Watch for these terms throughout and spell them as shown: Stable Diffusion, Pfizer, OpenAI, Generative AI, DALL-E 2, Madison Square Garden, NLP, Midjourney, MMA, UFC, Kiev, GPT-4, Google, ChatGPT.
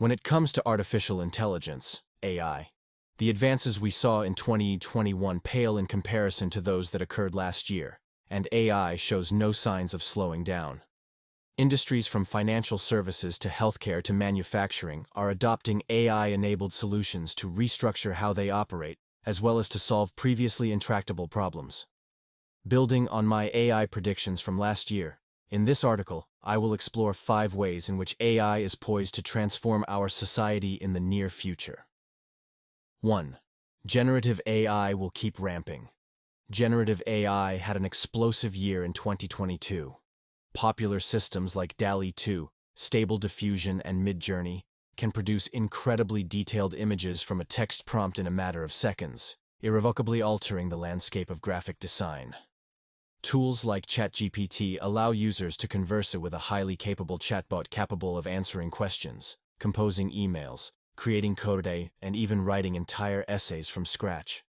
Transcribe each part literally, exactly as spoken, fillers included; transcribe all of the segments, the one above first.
When it comes to artificial intelligence, A I, the advances we saw in twenty twenty-one pale in comparison to those that occurred last year, and A I shows no signs of slowing down. Industries from financial services to healthcare to manufacturing are adopting A I-enabled solutions to restructure how they operate, as well as to solve previously intractable problems. Building on my A I predictions from last year, in this article, I will explore five ways in which A I is poised to transform our society in the near future. one. Generative A I will keep ramping. Generative A I had an explosive year in twenty twenty-two. Popular systems like DALL-E two, Stable Diffusion, and Midjourney can produce incredibly detailed images from a text prompt in a matter of seconds, irrevocably altering the landscape of graphic design. Tools like ChatGPT allow users to converse with a highly capable chatbot capable of answering questions, composing emails, creating code, and even writing entire essays from scratch.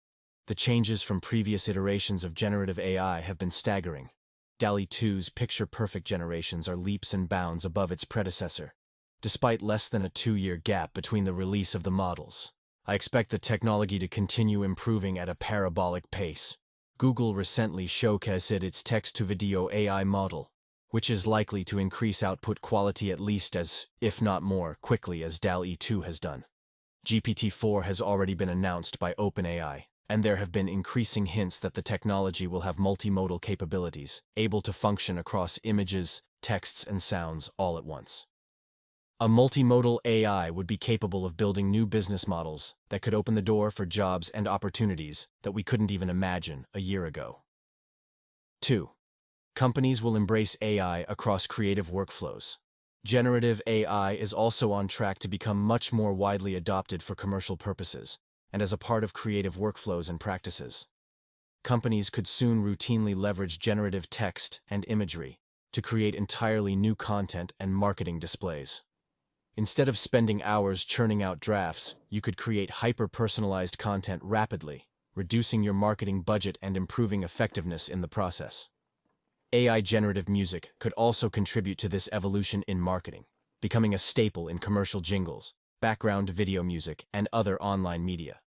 The changes from previous iterations of generative A I have been staggering. DALL-E two's picture-perfect generations are leaps and bounds above its predecessor, despite less than a two-year gap between the release of the models. I expect the technology to continue improving at a parabolic pace. Google recently showcased its text-to-video A I model, which is likely to increase output quality at least as, if not more, quickly as DALL-E two has done. G P T four has already been announced by OpenAI, and there have been increasing hints that the technology will have multimodal capabilities, able to function across images, texts, and sounds all at once. A multimodal A I would be capable of building new business models that could open the door for jobs and opportunities that we couldn't even imagine a year ago. two. Companies will embrace A I across creative workflows. Generative A I is also on track to become much more widely adopted for commercial purposes and as a part of creative workflows and practices. Companies could soon routinely leverage generative text and imagery to create entirely new content and marketing displays. Instead of spending hours churning out drafts, you could create hyper-personalized content rapidly, reducing your marketing budget and improving effectiveness in the process. A I generative music could also contribute to this evolution in marketing, becoming a staple in commercial jingles, background video music, and other online media.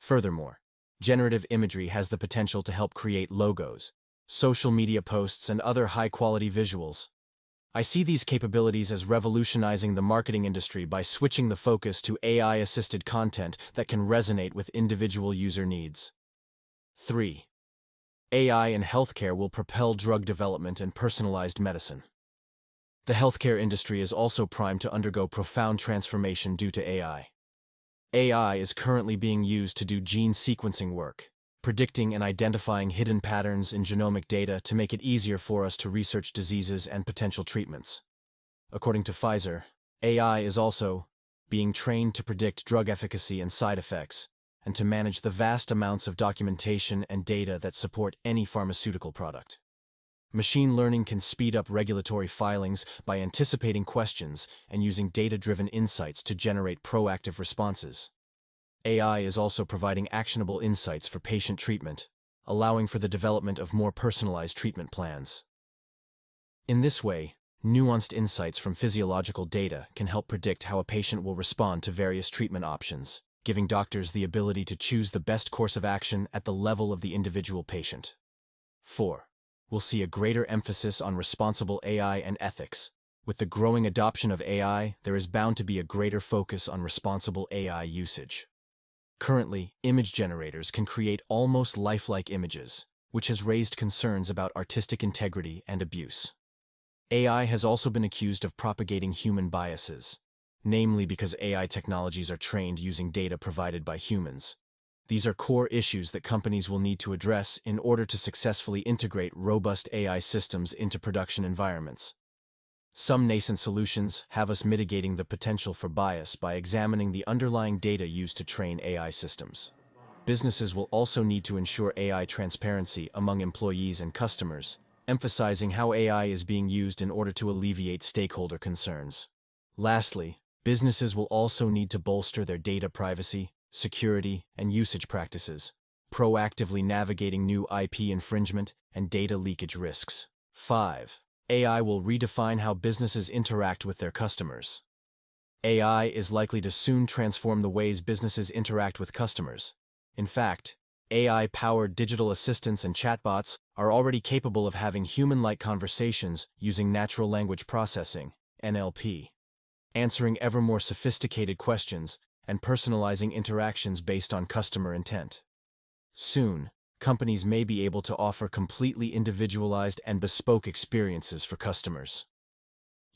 Furthermore, generative imagery has the potential to help create logos, social media posts, and other high-quality visuals. I see these capabilities as revolutionizing the marketing industry by switching the focus to A I-assisted content that can resonate with individual user needs. three. A I in healthcare will propel drug development and personalized medicine. The healthcare industry is also primed to undergo profound transformation due to A I. A I is currently being used to do gene sequencing work, predicting and identifying hidden patterns in genomic data to make it easier for us to research diseases and potential treatments. According to Pfizer, A I is also being trained to predict drug efficacy and side effects, and to manage the vast amounts of documentation and data that support any pharmaceutical product. Machine learning can speed up regulatory filings by anticipating questions and using data-driven insights to generate proactive responses. A I is also providing actionable insights for patient treatment, allowing for the development of more personalized treatment plans. In this way, nuanced insights from physiological data can help predict how a patient will respond to various treatment options, giving doctors the ability to choose the best course of action at the level of the individual patient. four. We'll see a greater emphasis on responsible A I and ethics. With the growing adoption of A I, there is bound to be a greater focus on responsible A I usage. Currently, image generators can create almost lifelike images, which has raised concerns about artistic integrity and abuse. A I has also been accused of propagating human biases, namely because A I technologies are trained using data provided by humans. These are core issues that companies will need to address in order to successfully integrate robust A I systems into production environments. Some nascent solutions have us mitigating the potential for bias by examining the underlying data used to train A I systems. Businesses will also need to ensure A I transparency among employees and customers, emphasizing how A I is being used in order to alleviate stakeholder concerns. Lastly, businesses will also need to bolster their data privacy, security, and usage practices, proactively navigating new I P infringement and data leakage risks. five. A I will redefine how businesses interact with their customers. A I is likely to soon transform the ways businesses interact with customers. In fact, A I-powered digital assistants and chatbots are already capable of having human-like conversations using natural language processing, N L P, answering ever more sophisticated questions and personalizing interactions based on customer intent. Soon, companies may be able to offer completely individualized and bespoke experiences for customers.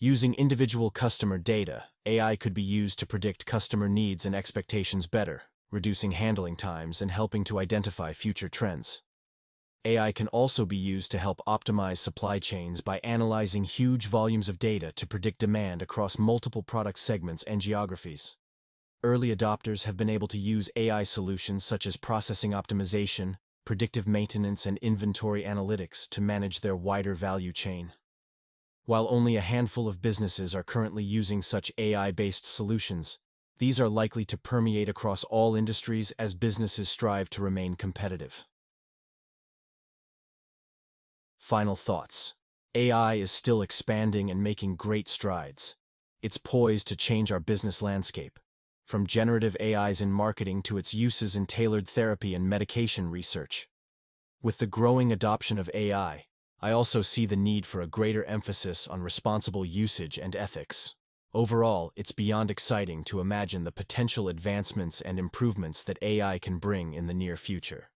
Using individual customer data, A I could be used to predict customer needs and expectations better, reducing handling times and helping to identify future trends. A I can also be used to help optimize supply chains by analyzing huge volumes of data to predict demand across multiple product segments and geographies. Early adopters have been able to use A I solutions such as processing optimization, predictive maintenance, and inventory analytics to manage their wider value chain. While only a handful of businesses are currently using such A I-based solutions, these are likely to permeate across all industries as businesses strive to remain competitive. Final thoughts. A I is still expanding and making great strides. It's poised to change our business landscape, from generative A Is in marketing to its uses in tailored therapy and medication research. With the growing adoption of A I, I also see the need for a greater emphasis on responsible usage and ethics. Overall, it's beyond exciting to imagine the potential advancements and improvements that A I can bring in the near future.